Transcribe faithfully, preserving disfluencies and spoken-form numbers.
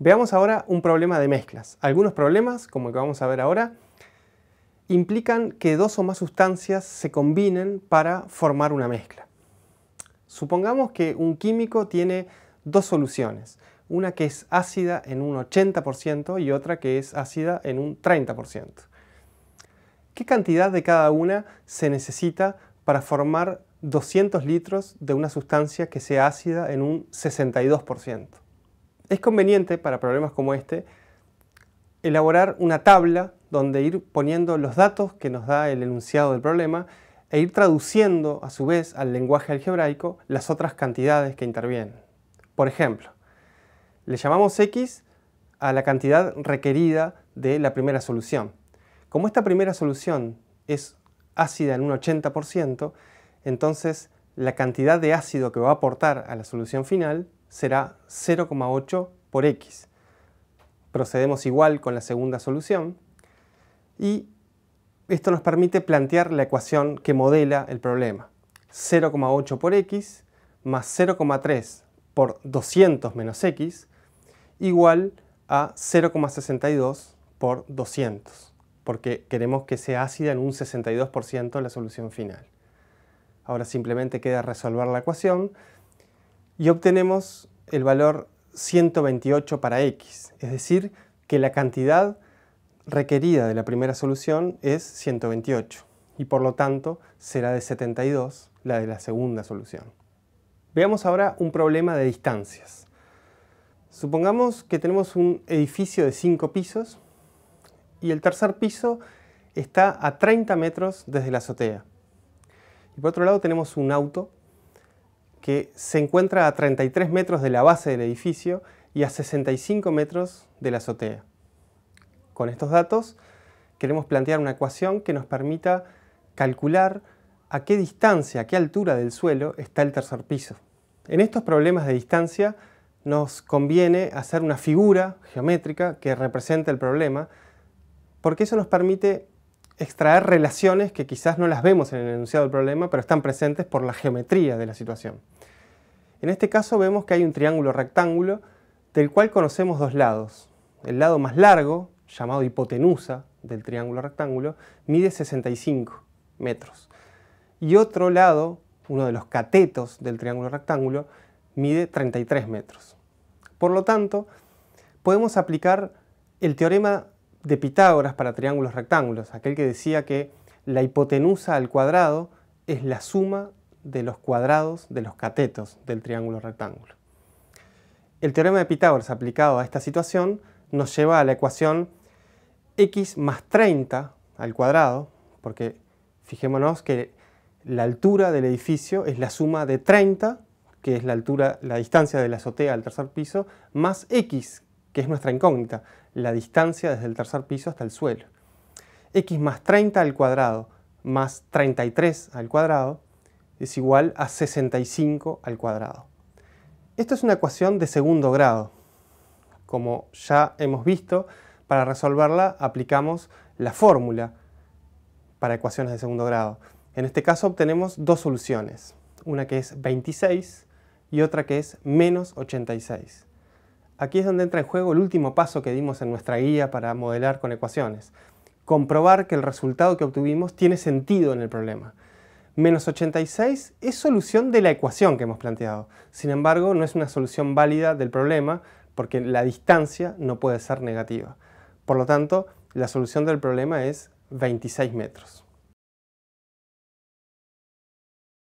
Veamos ahora un problema de mezclas. Algunos problemas, como el que vamos a ver ahora, implican que dos o más sustancias se combinen para formar una mezcla. Supongamos que un químico tiene dos soluciones, una que es ácida en un ochenta por ciento y otra que es ácida en un treinta por ciento. ¿Qué cantidad de cada una se necesita para formar doscientos litros de una sustancia que sea ácida en un sesenta y dos por ciento? Es conveniente para problemas como este elaborar una tabla donde ir poniendo los datos que nos da el enunciado del problema e ir traduciendo a su vez al lenguaje algebraico las otras cantidades que intervienen. Por ejemplo, le llamamos X a la cantidad requerida de la primera solución. Como esta primera solución es ácida en un ochenta por ciento, entonces la cantidad de ácido que va a aportar a la solución final será cero coma ocho por X. Procedemos igual con la segunda solución y esto nos permite plantear la ecuación que modela el problema. cero coma ocho por X más cero coma tres por doscientos menos X igual a cero coma sesenta y dos por doscientos, porque queremos que sea ácida en un sesenta y dos por ciento la solución final. Ahora simplemente queda resolver la ecuación y obtenemos el valor ciento veintiocho para X, es decir, que la cantidad requerida de la primera solución es ciento veintiocho y por lo tanto será de setenta y dos la de la segunda solución. Veamos ahora un problema de distancias. Supongamos que tenemos un edificio de cinco pisos y el tercer piso está a treinta metros desde la azotea. Y por otro lado tenemos un auto que se encuentra a treinta y tres metros de la base del edificio y a sesenta y cinco metros de la azotea. Con estos datos queremos plantear una ecuación que nos permita calcular a qué distancia, a qué altura del suelo está el tercer piso. En estos problemas de distancia nos conviene hacer una figura geométrica que represente el problema, porque eso nos permite extraer relaciones que quizás no las vemos en el enunciado del problema, pero están presentes por la geometría de la situación. En este caso vemos que hay un triángulo rectángulo del cual conocemos dos lados. El lado más largo, llamado hipotenusa del triángulo rectángulo, mide sesenta y cinco metros. Y otro lado, uno de los catetos del triángulo rectángulo, mide treinta y tres metros. Por lo tanto, podemos aplicar el teorema de Pitágoras para triángulos rectángulos, aquel que decía que la hipotenusa al cuadrado es la suma de los cuadrados de los catetos del triángulo rectángulo. El teorema de Pitágoras aplicado a esta situación nos lleva a la ecuación x más treinta al cuadrado, porque fijémonos que la altura del edificio es la suma de treinta, que es la altura, la distancia de la azotea al tercer piso, más x, que es nuestra incógnita, la distancia desde el tercer piso hasta el suelo. X más treinta al cuadrado más treinta y tres al cuadrado es igual a sesenta y cinco al cuadrado. Esto es una ecuación de segundo grado. Como ya hemos visto, para resolverla aplicamos la fórmula para ecuaciones de segundo grado. En este caso obtenemos dos soluciones, una que es veintiséis y otra que es menos ochenta y seis. Aquí es donde entra en juego el último paso que dimos en nuestra guía para modelar con ecuaciones. Comprobar que el resultado que obtuvimos tiene sentido en el problema. Menos ochenta y seis es solución de la ecuación que hemos planteado. Sin embargo, no es una solución válida del problema porque la distancia no puede ser negativa. Por lo tanto, la solución del problema es veintiséis metros.